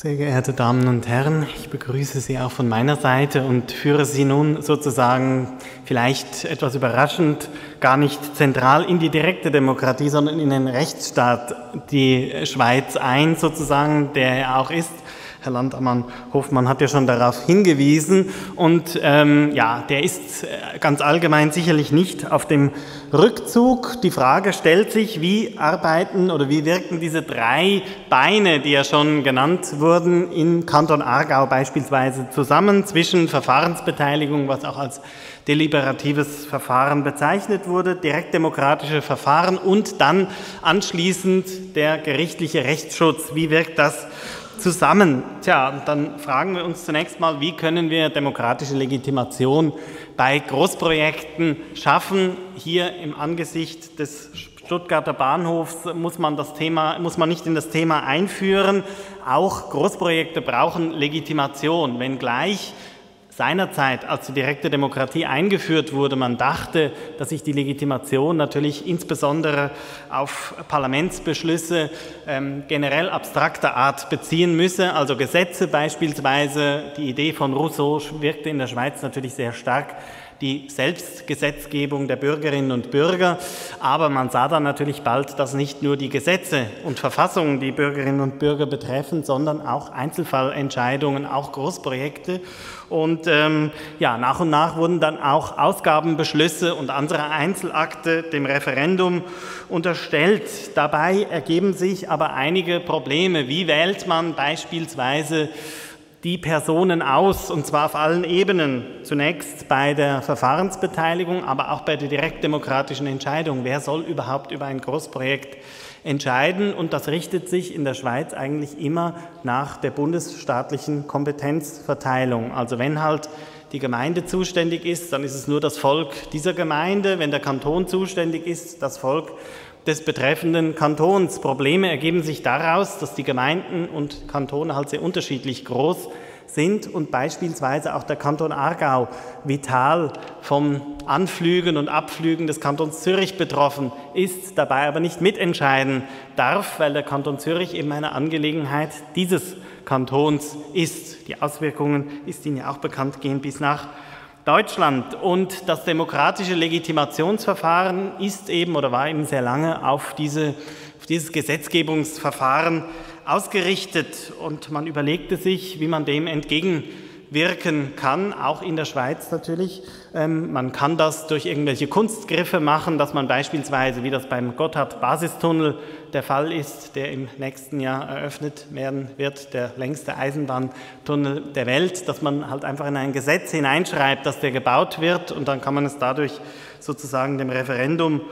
Sehr geehrte Damen und Herren, ich begrüße Sie auch von meiner Seite und führe Sie nun sozusagen vielleicht etwas überraschend gar nicht zentral in die direkte Demokratie, sondern in den Rechtsstaat, die Schweiz ein sozusagen, der er auch ist. Herr Landammann Hofmann hat ja schon darauf hingewiesen und der ist ganz allgemein sicherlich nicht auf dem Rückzug. Die Frage stellt sich, wie arbeiten oder wie wirken diese drei Beine, die ja schon genannt wurden, im Kanton Aargau beispielsweise zusammen zwischen Verfahrensbeteiligung, was auch als deliberatives Verfahren bezeichnet wurde, direktdemokratische Verfahren und dann anschließend der gerichtliche Rechtsschutz. Wie wirkt das zusammen? Tja, dann fragen wir uns zunächst mal, wie können wir demokratische Legitimation bei Großprojekten schaffen? Hier im Angesicht des Stuttgarter Bahnhofs muss man nicht in das Thema einführen. Auch Großprojekte brauchen Legitimation, wenngleich seinerzeit, als die direkte Demokratie eingeführt wurde, man dachte, dass sich die Legitimation natürlich insbesondere auf Parlamentsbeschlüsse generell abstrakter Art beziehen müsse, also Gesetze beispielsweise. Die Idee von Rousseau wirkte in der Schweiz natürlich sehr stark, die Selbstgesetzgebung der Bürgerinnen und Bürger. Aber man sah dann natürlich bald, dass nicht nur die Gesetze und Verfassungen die Bürgerinnen und Bürger betreffen, sondern auch Einzelfallentscheidungen, auch Großprojekte. Und nach und nach wurden dann auch Ausgabenbeschlüsse und andere Einzelakte dem Referendum unterstellt. Dabei ergeben sich aber einige Probleme. Wie wählt man beispielsweise die Personen aus, und zwar auf allen Ebenen, zunächst bei der Verfahrensbeteiligung, aber auch bei der direktdemokratischen Entscheidung? Wer soll überhaupt über ein Großprojekt entscheiden? Und das richtet sich in der Schweiz eigentlich immer nach der bundesstaatlichen Kompetenzverteilung. Also wenn halt die Gemeinde zuständig ist, dann ist es nur das Volk dieser Gemeinde. Wenn der Kanton zuständig ist, das Volk des betreffenden Kantons. Probleme ergeben sich daraus, dass die Gemeinden und Kantone halt sehr unterschiedlich groß sind und beispielsweise auch der Kanton Aargau vital vom Anflügen und Abflügen des Kantons Zürich betroffen ist, dabei aber nicht mitentscheiden darf, weil der Kanton Zürich eben eine Angelegenheit dieses Kantons ist. Die Auswirkungen ist Ihnen ja auch bekannt, gehen bis nach Deutschland. Und das demokratische Legitimationsverfahren ist eben oder war eben sehr lange auf dieses Gesetzgebungsverfahren ausgerichtet. Und man überlegte sich, wie man dem entgegenwirken kann, auch in der Schweiz natürlich. Man kann das durch irgendwelche Kunstgriffe machen, dass man beispielsweise, wie das beim Gotthard Basistunnel der Fall ist, der im nächsten Jahr eröffnet werden wird, der längste Eisenbahntunnel der Welt, dass man halt einfach in ein Gesetz hineinschreibt, dass der gebaut wird, und dann kann man es dadurch sozusagen dem Referendum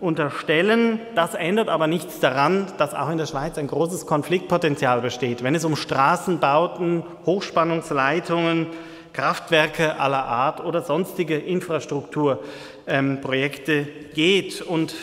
unterstellen. Das ändert aber nichts daran, dass auch in der Schweiz ein großes Konfliktpotenzial besteht, wenn es um Straßenbauten, Hochspannungsleitungen, Kraftwerke aller Art oder sonstige Infrastrukturprojekte geht. Und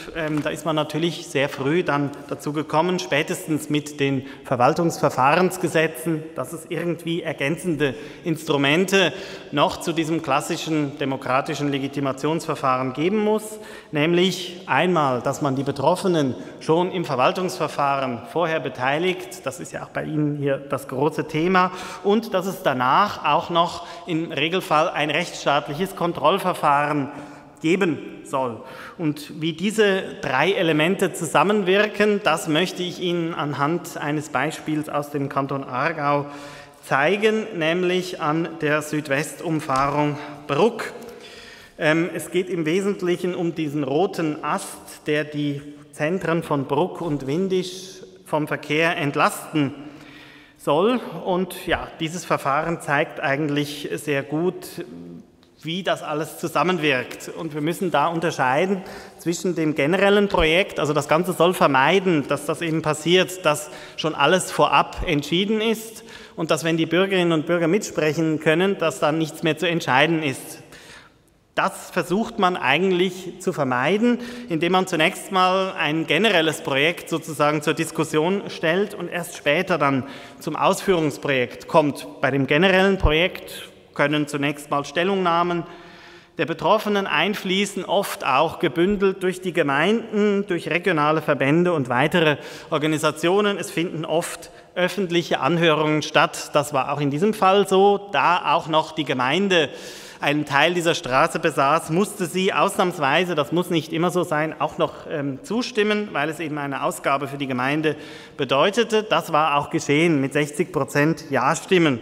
da ist man natürlich sehr früh dann dazu gekommen, spätestens mit den Verwaltungsverfahrensgesetzen, dass es irgendwie ergänzende Instrumente noch zu diesem klassischen demokratischen Legitimationsverfahren geben muss, nämlich einmal, dass man die Betroffenen schon im Verwaltungsverfahren vorher beteiligt, das ist ja auch bei Ihnen hier das große Thema, und dass es danach auch noch im Regelfall ein rechtsstaatliches Kontrollverfahren geben soll. Und wie diese drei Elemente zusammenwirken, das möchte ich Ihnen anhand eines Beispiels aus dem Kanton Aargau zeigen, nämlich an der Südwestumfahrung Brugg. Es geht im Wesentlichen um diesen roten Ast, der die Zentren von Brugg und Windisch vom Verkehr entlasten soll. Und ja, dieses Verfahren zeigt eigentlich sehr gut, wie das alles zusammenwirkt. Und wir müssen da unterscheiden zwischen dem generellen Projekt, also das Ganze soll vermeiden, dass das eben passiert, dass schon alles vorab entschieden ist und dass, wenn die Bürgerinnen und Bürger mitsprechen können, dass dann nichts mehr zu entscheiden ist. Das versucht man eigentlich zu vermeiden, indem man zunächst mal ein generelles Projekt sozusagen zur Diskussion stellt und erst später dann zum Ausführungsprojekt kommt. Bei dem generellen Projekt können zunächst mal Stellungnahmen der Betroffenen einfließen, oft auch gebündelt durch die Gemeinden, durch regionale Verbände und weitere Organisationen. Es finden oft öffentliche Anhörungen statt. Das war auch in diesem Fall so. Da auch noch die Gemeinde einen Teil dieser Straße besaß, musste sie ausnahmsweise, das muss nicht immer so sein, auch noch zustimmen, weil es eben eine Ausgabe für die Gemeinde bedeutete. Das war auch geschehen mit 60% Ja-Stimmen.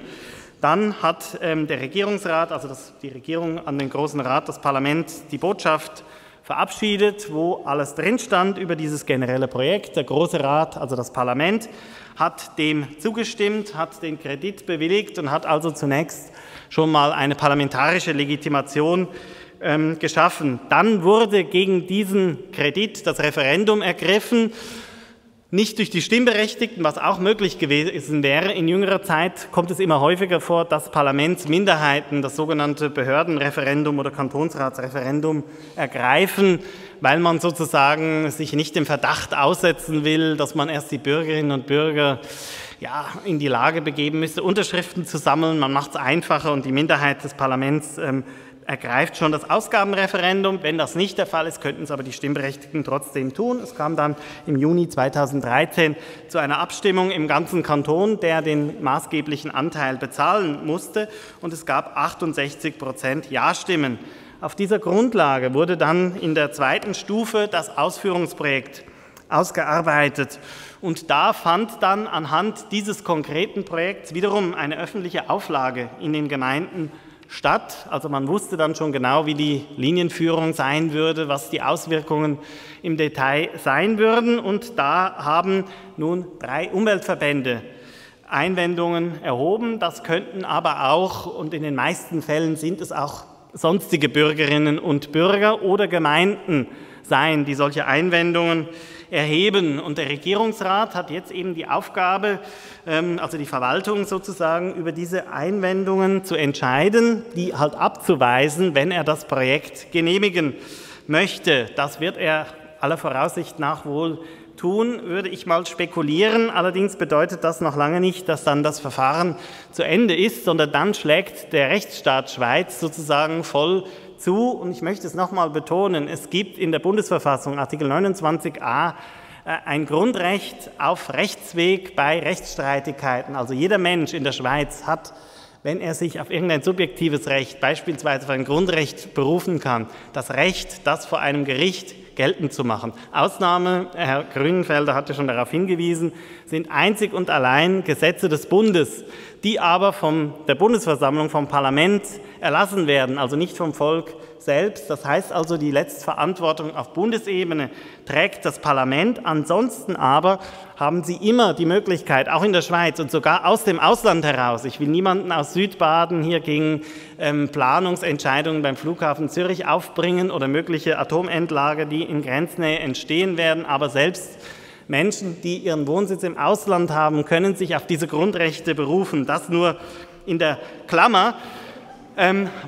Dann hat der Regierungsrat, also die Regierung an den Großen Rat, das Parlament, die Botschaft verabschiedet, wo alles drin stand über dieses generelle Projekt. Der Große Rat, also das Parlament, hat dem zugestimmt, hat den Kredit bewilligt und hat also zunächst schon mal eine parlamentarische Legitimation geschaffen. Dann wurde gegen diesen Kredit das Referendum ergriffen. Nicht durch die Stimmberechtigten, was auch möglich gewesen wäre. In jüngerer Zeit kommt es immer häufiger vor, dass Parlamentsminderheiten das sogenannte Behördenreferendum oder Kantonsratsreferendum ergreifen, weil man sozusagen sich nicht dem Verdacht aussetzen will, dass man erst die Bürgerinnen und Bürger in die Lage begeben müsste, Unterschriften zu sammeln. Man macht es einfacher und die Minderheit des Parlaments ergreift schon das Ausgabenreferendum. Wenn das nicht der Fall ist, könnten es aber die Stimmberechtigten trotzdem tun. Es kam dann im Juni 2013 zu einer Abstimmung im ganzen Kanton, der den maßgeblichen Anteil bezahlen musste, und es gab 68% Ja-Stimmen. Auf dieser Grundlage wurde dann in der zweiten Stufe das Ausführungsprojekt ausgearbeitet. Und da fand dann anhand dieses konkreten Projekts wiederum eine öffentliche Auflage in den Gemeinden statt. Also man wusste dann schon genau, wie die Linienführung sein würde, was die Auswirkungen im Detail sein würden. Und da haben nun 3 Umweltverbände Einwendungen erhoben. Das könnten aber auch, und in den meisten Fällen sind es auch sonstige Bürgerinnen und Bürger oder Gemeinden sein, die solche Einwendungen erheben. Und der Regierungsrat hat jetzt eben die Aufgabe, also die Verwaltung sozusagen, über diese Einwendungen zu entscheiden, die halt abzuweisen, wenn er das Projekt genehmigen möchte. Das wird er aller Voraussicht nach wohl tun, würde ich mal spekulieren. Allerdings bedeutet das noch lange nicht, dass dann das Verfahren zu Ende ist, sondern dann schlägt der Rechtsstaat Schweiz sozusagen voll zu. Und ich möchte es nochmal betonen, es gibt in der Bundesverfassung, Artikel 29a, ein Grundrecht auf Rechtsweg bei Rechtsstreitigkeiten. Also jeder Mensch in der Schweiz hat, wenn er sich auf irgendein subjektives Recht, beispielsweise auf ein Grundrecht, berufen kann, das Recht, das vor einem Gericht geltend zu machen. Ausnahme, Herr Grünenfelder hatte schon darauf hingewiesen, sind einzig und allein Gesetze des Bundes, die aber von der Bundesversammlung, vom Parlament erlassen werden, also nicht vom Volk selbst. Das heißt also, die letzte Verantwortung auf Bundesebene trägt das Parlament. Ansonsten aber haben Sie immer die Möglichkeit, auch in der Schweiz und sogar aus dem Ausland heraus, ich will niemanden aus Südbaden hier gegen Planungsentscheidungen beim Flughafen Zürich aufbringen oder mögliche Atomendlager, die in Grenznähe entstehen werden, aber selbst Menschen, die ihren Wohnsitz im Ausland haben, können sich auf diese Grundrechte berufen. Das nur in der Klammer.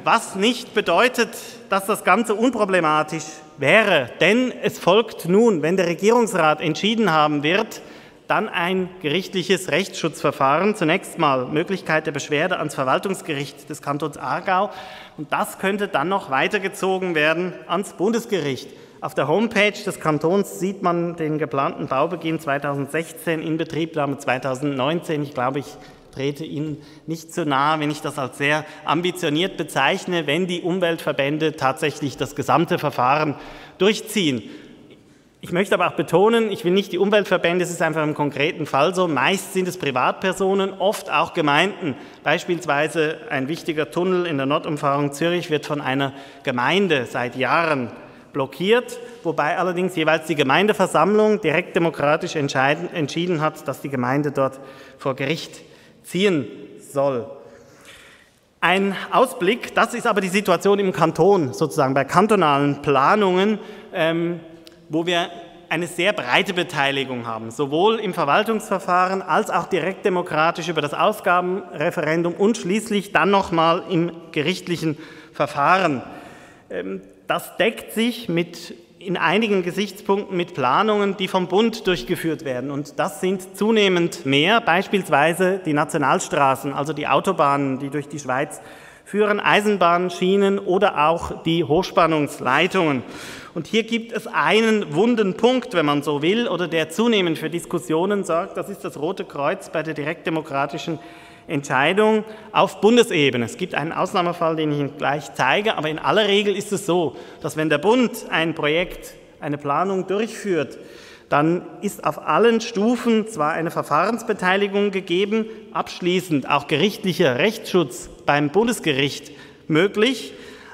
Was nicht bedeutet, dass das Ganze unproblematisch wäre, denn es folgt nun, wenn der Regierungsrat entschieden haben wird, dann ein gerichtliches Rechtsschutzverfahren. Zunächst mal Möglichkeit der Beschwerde ans Verwaltungsgericht des Kantons Aargau, und das könnte dann noch weitergezogen werden ans Bundesgericht. Auf der Homepage des Kantons sieht man den geplanten Baubeginn 2016, Inbetriebnahme 2019. Ich glaube, ich trete Ihnen nicht zu nahe, wenn ich das als sehr ambitioniert bezeichne, wenn die Umweltverbände tatsächlich das gesamte Verfahren durchziehen. Ich möchte aber auch betonen, ich will nicht die Umweltverbände, es ist einfach im konkreten Fall so, meist sind es Privatpersonen, oft auch Gemeinden. Beispielsweise ein wichtiger Tunnel in der Nordumfahrung Zürich wird von einer Gemeinde seit Jahren blockiert, wobei allerdings jeweils die Gemeindeversammlung direkt demokratisch entschieden hat, dass die Gemeinde dort vor Gericht ziehen soll. Ein Ausblick, das ist aber die Situation im Kanton, sozusagen bei kantonalen Planungen, wo wir eine sehr breite Beteiligung haben, sowohl im Verwaltungsverfahren als auch direkt demokratisch über das Ausgabenreferendum und schließlich dann nochmal im gerichtlichen Verfahren. Das deckt sich in einigen Gesichtspunkten mit Planungen, die vom Bund durchgeführt werden. Und das sind zunehmend mehr, beispielsweise die Nationalstraßen, also die Autobahnen, die durch die Schweiz führen Eisenbahnen, Schienen oder auch die Hochspannungsleitungen. Und hier gibt es einen wunden Punkt, wenn man so will, oder der zunehmend für Diskussionen sorgt. Das ist das Rote Kreuz bei der direktdemokratischen Entscheidung auf Bundesebene. Es gibt einen Ausnahmefall, den ich Ihnen gleich zeige, aber in aller Regel ist es so, dass wenn der Bund ein Projekt, eine Planung durchführt, dann ist auf allen Stufen zwar eine Verfahrensbeteiligung gegeben, abschließend auch gerichtlicher Rechtsschutz beim Bundesgericht möglich,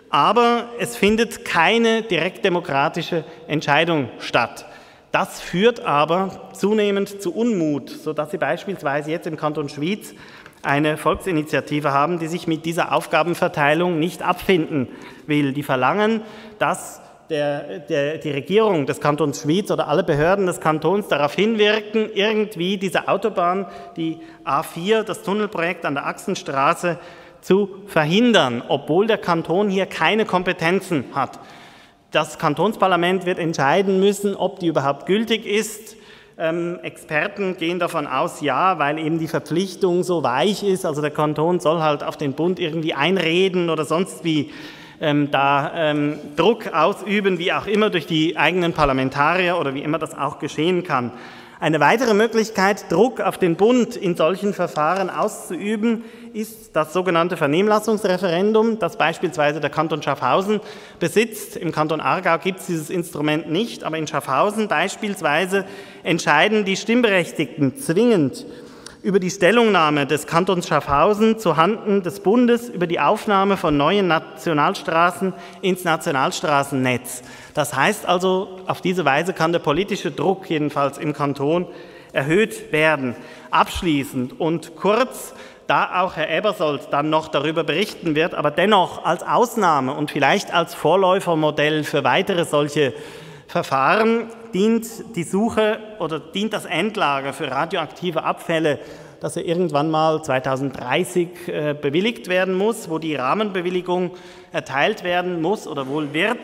aber es findet keine direktdemokratische Entscheidung statt. Das führt aber zunehmend zu Unmut, sodass Sie beispielsweise jetzt im Kanton Schwyz eine Volksinitiative haben, die sich mit dieser Aufgabenverteilung nicht abfinden will. Die verlangen, dass die Regierung des Kantons Schwyz oder alle Behörden des Kantons darauf hinwirken, irgendwie diese Autobahn, die A4, das Tunnelprojekt an der Achsenstraße zu verhindern, obwohl der Kanton hier keine Kompetenzen hat. Das Kantonsparlament wird entscheiden müssen, ob die überhaupt gültig ist. Experten gehen davon aus, ja, weil eben die Verpflichtung so weich ist, also der Kanton soll halt auf den Bund irgendwie einreden oder sonst wie Druck ausüben, wie auch immer, durch die eigenen Parlamentarier oder wie immer das auch geschehen kann. Eine weitere Möglichkeit, Druck auf den Bund in solchen Verfahren auszuüben, ist das sogenannte Vernehmlassungsreferendum, das beispielsweise der Kanton Schaffhausen besitzt. Im Kanton Aargau gibt es dieses Instrument nicht, aber in Schaffhausen beispielsweise entscheiden die Stimmberechtigten zwingend über die Stellungnahme des Kantons Schaffhausen zuhanden des Bundes über die Aufnahme von neuen Nationalstraßen ins Nationalstraßennetz. Das heißt also, auf diese Weise kann der politische Druck jedenfalls im Kanton erhöht werden. Abschließend und kurz, da auch Herr Ebersold dann noch darüber berichten wird, aber dennoch als Ausnahme und vielleicht als Vorläufermodell für weitere solche Verfahren dient die Suche oder dient das Endlager für radioaktive Abfälle, das ja irgendwann mal 2030 bewilligt werden muss, wo die Rahmenbewilligung erteilt werden muss oder wohl wird.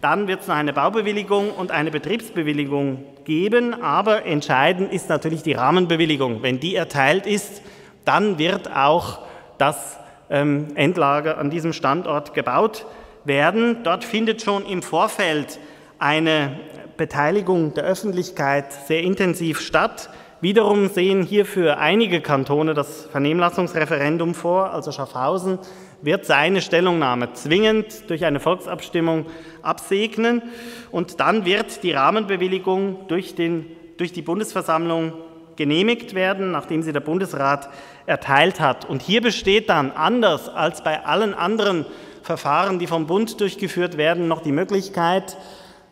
Dann wird es noch eine Baubewilligung und eine Betriebsbewilligung geben, aber entscheidend ist natürlich die Rahmenbewilligung. Wenn die erteilt ist, dann wird auch das Endlager an diesem Standort gebaut werden. Dort findet schon im Vorfeld eine Beteiligung der Öffentlichkeit sehr intensiv statt. Wiederum sehen hierfür einige Kantone das Vernehmlassungsreferendum vor, also Schaffhausen wird seine Stellungnahme zwingend durch eine Volksabstimmung absegnen und dann wird die Rahmenbewilligung durch die Bundesversammlung genehmigt werden, nachdem sie der Bundesrat erteilt hat. Und hier besteht dann, anders als bei allen anderen Verfahren, die vom Bund durchgeführt werden, noch die Möglichkeit,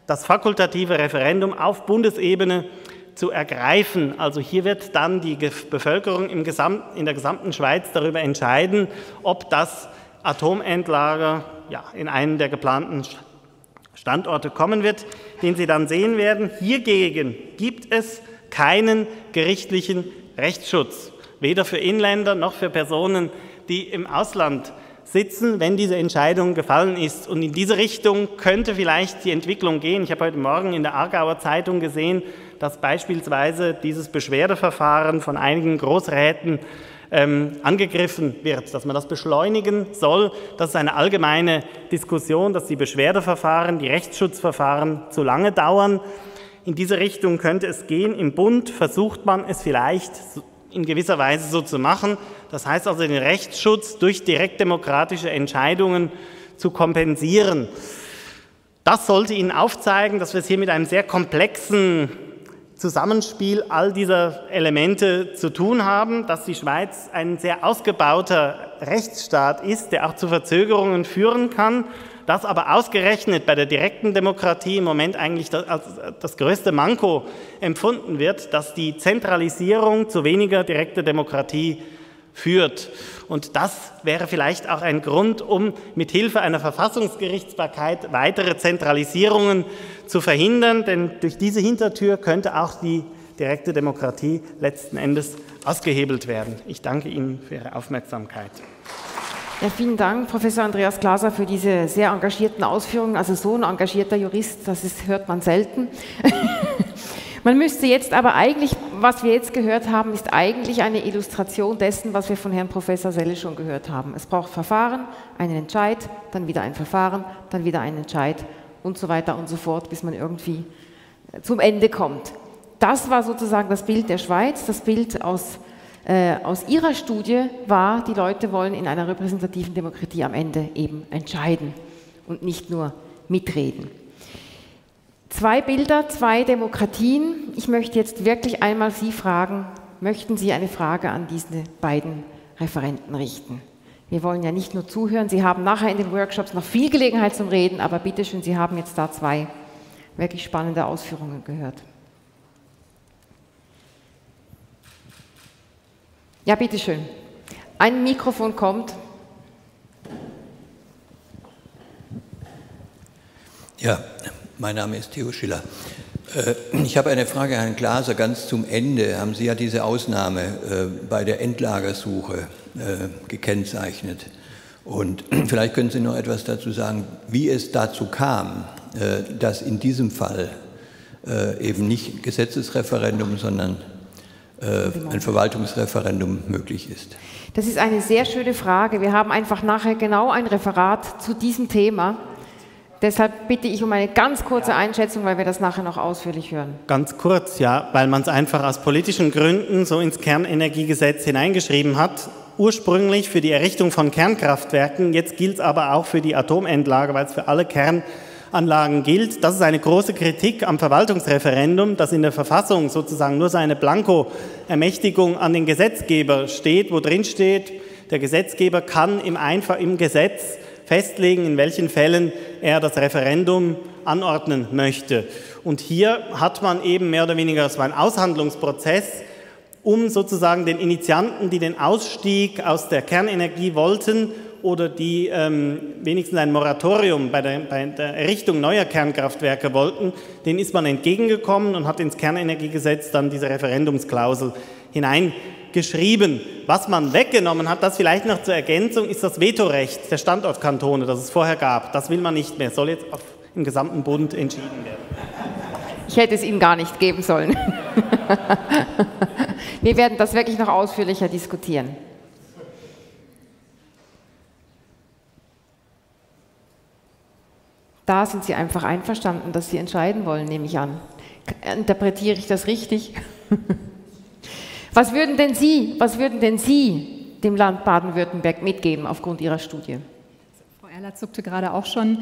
das fakultative Referendum auf Bundesebene zu ergreifen. Also hier wird dann die Bevölkerung in der gesamten Schweiz darüber entscheiden, ob das Atomendlager in einen der geplanten Standorte kommen wird, den Sie dann sehen werden. Hiergegen gibt es keinen gerichtlichen Rechtsschutz, weder für Inländer noch für Personen, die im Ausland sitzen, wenn diese Entscheidung gefallen ist. Und in diese Richtung könnte vielleicht die Entwicklung gehen. Ich habe heute Morgen in der Aargauer Zeitung gesehen, dass beispielsweise dieses Beschwerdeverfahren von einigen Großräten angegriffen wird, dass man das beschleunigen soll. Das ist eine allgemeine Diskussion, dass die Beschwerdeverfahren, die Rechtsschutzverfahren zu lange dauern. In diese Richtung könnte es gehen. Im Bund versucht man es vielleicht in gewisser Weise so zu machen. Das heißt also, den Rechtsschutz durch direktdemokratische Entscheidungen zu kompensieren. Das sollte Ihnen aufzeigen, dass wir es hier mit einem sehr komplexen Zusammenspiel all dieser Elemente zu tun haben, dass die Schweiz ein sehr ausgebauter Rechtsstaat ist, der auch zu Verzögerungen führen kann, dass aber ausgerechnet bei der direkten Demokratie im Moment eigentlich als das größte Manko empfunden wird, dass die Zentralisierung zu weniger direkter Demokratie führt. Und das wäre vielleicht auch ein Grund, um mit Hilfe einer Verfassungsgerichtsbarkeit weitere Zentralisierungen zu verhindern, denn durch diese Hintertür könnte auch die direkte Demokratie letzten Endes ausgehebelt werden. Ich danke Ihnen für Ihre Aufmerksamkeit. Ja, vielen Dank, Professor Andreas Glaser, für diese sehr engagierten Ausführungen. Also so ein engagierter Jurist, hört man selten. Man müsste jetzt aber eigentlich was wir jetzt gehört haben, ist eigentlich eine Illustration dessen, was wir von Herrn Professor Selle schon gehört haben. Es braucht Verfahren, einen Entscheid, dann wieder ein Verfahren, dann wieder einen Entscheid und so weiter und so fort, bis man irgendwie zum Ende kommt. Das war sozusagen das Bild der Schweiz. Das Bild aus ihrer Studie war, die Leute wollen in einer repräsentativen Demokratie am Ende eben entscheiden und nicht nur mitreden. Zwei Bilder, zwei Demokratien. Ich möchte jetzt wirklich einmal Sie fragen, möchten Sie eine Frage an diese beiden Referenten richten? Wir wollen ja nicht nur zuhören, Sie haben nachher in den Workshops noch viel Gelegenheit zum Reden, aber bitteschön, Sie haben jetzt da zwei wirklich spannende Ausführungen gehört. Ja, bitteschön. Ein Mikrofon kommt. Ja, mein Name ist Theo Schiller. Ich habe eine Frage an Herrn Glaser. Ganz zum Ende haben Sie ja diese Ausnahme bei der Endlagersuche gekennzeichnet. Und vielleicht können Sie noch etwas dazu sagen, wie es dazu kam, dass in diesem Fall eben nicht Gesetzesreferendum, sondern ein Verwaltungsreferendum möglich ist. Das ist eine sehr schöne Frage. Wir haben einfach nachher genau ein Referat zu diesem Thema. Deshalb bitte ich um eine ganz kurze Einschätzung, weil wir das nachher noch ausführlich hören. Ganz kurz, ja, weil man es einfach aus politischen Gründen so ins Kernenergiegesetz hineingeschrieben hat. Ursprünglich für die Errichtung von Kernkraftwerken, jetzt gilt es aber auch für die Atomendlager, weil es für alle Kernanlagen gilt. Das ist eine große Kritik am Verwaltungsreferendum, dass in der Verfassung sozusagen nur so eine Blanko-Ermächtigung an den Gesetzgeber steht, wo drin steht, der Gesetzgeber kann im Gesetz festlegen, in welchen Fällen er das Referendum anordnen möchte. Und hier hat man eben mehr oder weniger, es war ein Aushandlungsprozess, um sozusagen den Initianten, die den Ausstieg aus der Kernenergie wollten oder die wenigstens ein Moratorium bei der Errichtung neuer Kernkraftwerke wollten, denen ist man entgegengekommen und hat ins Kernenergiegesetz dann diese Referendumsklausel hineingeschrieben. Was man weggenommen hat, das vielleicht noch zur Ergänzung, ist das Vetorecht der Standortkantone, das es vorher gab. Das will man nicht mehr, soll jetzt im gesamten Bund entschieden werden. Ich hätte es Ihnen gar nicht geben sollen. Wir werden das wirklich noch ausführlicher diskutieren. Da sind Sie einfach einverstanden, dass Sie entscheiden wollen, nehme ich an. Interpretiere ich das richtig? Was würden denn Sie dem Land Baden-Württemberg mitgeben aufgrund Ihrer Studie? Erla zuckte gerade auch schon.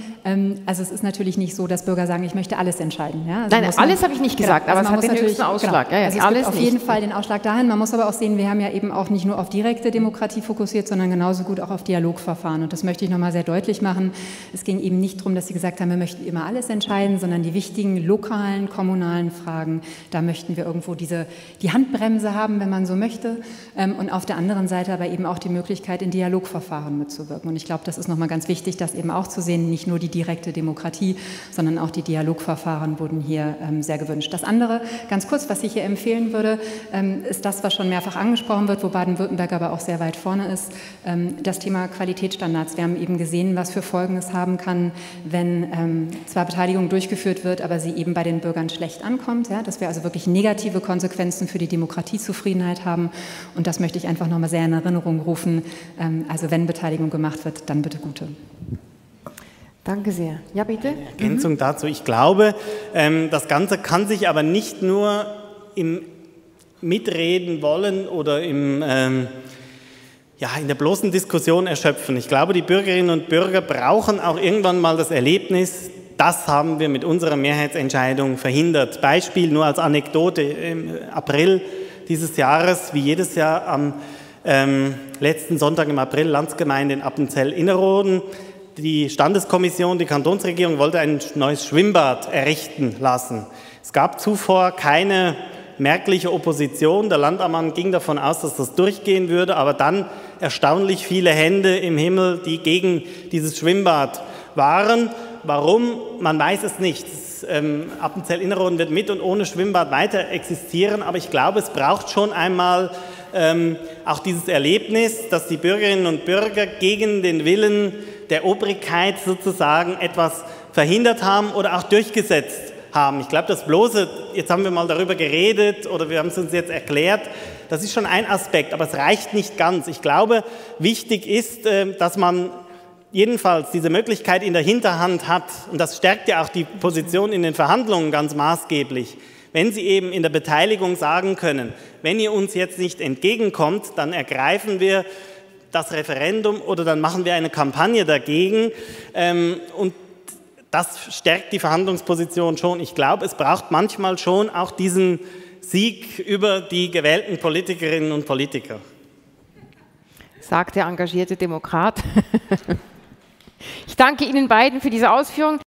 Also es ist natürlich nicht so, dass Bürger sagen, ich möchte alles entscheiden. Ja? Also nein, alles habe ich nicht gesagt, genau, also aber es hat den höchsten Ausschlag. Genau. Ja, also es alles gibt auf jeden Fall den Ausschlag dahin. Man muss aber auch sehen, wir haben ja eben auch nicht nur auf direkte Demokratie fokussiert, sondern genauso gut auch auf Dialogverfahren. Und das möchte ich nochmal sehr deutlich machen. Es ging eben nicht darum, dass Sie gesagt haben, wir möchten immer alles entscheiden, sondern die wichtigen lokalen, kommunalen Fragen, da möchten wir irgendwo die Handbremse haben, wenn man so möchte. Und auf der anderen Seite aber eben auch die Möglichkeit, in Dialogverfahren mitzuwirken. Und ich glaube, das ist nochmal ganz wichtig, das eben auch zu sehen, nicht nur die direkte Demokratie, sondern auch die Dialogverfahren wurden hier sehr gewünscht. Das andere, ganz kurz, was ich hier empfehlen würde, ist das, was schon mehrfach angesprochen wird, wo Baden-Württemberg aber auch sehr weit vorne ist, das Thema Qualitätsstandards. Wir haben eben gesehen, was für Folgen es haben kann, wenn zwar Beteiligung durchgeführt wird, aber sie eben bei den Bürgern schlecht ankommt, ja? Dass wir also wirklich negative Konsequenzen für die Demokratiezufriedenheit haben, und das möchte ich einfach nochmal sehr in Erinnerung rufen. Also wenn Beteiligung gemacht wird, dann bitte gute. Danke sehr. Ja, bitte. Eine Ergänzung dazu. Ich glaube, das Ganze kann sich aber nicht nur im Mitreden wollen oder in der bloßen Diskussion erschöpfen. Ich glaube, die Bürgerinnen und Bürger brauchen auch irgendwann mal das Erlebnis, das haben wir mit unserer Mehrheitsentscheidung verhindert. Beispiel nur als Anekdote: im April dieses Jahres, wie jedes Jahr am letzten Sonntag im April, Landsgemeinde in Appenzell Innerrhoden. Die Standeskommission, die Kantonsregierung wollte ein neues Schwimmbad errichten lassen. Es gab zuvor keine merkliche Opposition. Der Landammann ging davon aus, dass das durchgehen würde, aber dann erstaunlich viele Hände im Himmel, die gegen dieses Schwimmbad waren. Warum? Man weiß es nicht. Appenzell Innerrhoden wird mit und ohne Schwimmbad weiter existieren, aber ich glaube, es braucht schon einmal auch dieses Erlebnis, dass die Bürgerinnen und Bürger gegen den Willen der Obrigkeit sozusagen etwas verhindert haben oder auch durchgesetzt haben. Ich glaube, das bloße, jetzt haben wir mal darüber geredet oder wir haben es uns jetzt erklärt, das ist schon ein Aspekt, aber es reicht nicht ganz. Ich glaube, wichtig ist, dass man jedenfalls diese Möglichkeit in der Hinterhand hat, und das stärkt ja auch die Position in den Verhandlungen ganz maßgeblich, wenn Sie eben in der Beteiligung sagen können, wenn ihr uns jetzt nicht entgegenkommt, dann ergreifen wir das Referendum oder dann machen wir eine Kampagne dagegen, und das stärkt die Verhandlungsposition schon. Ich glaube, es braucht manchmal schon auch diesen Sieg über die gewählten Politikerinnen und Politiker. Sagt der engagierte Demokrat. Ich danke Ihnen beiden für diese Ausführung.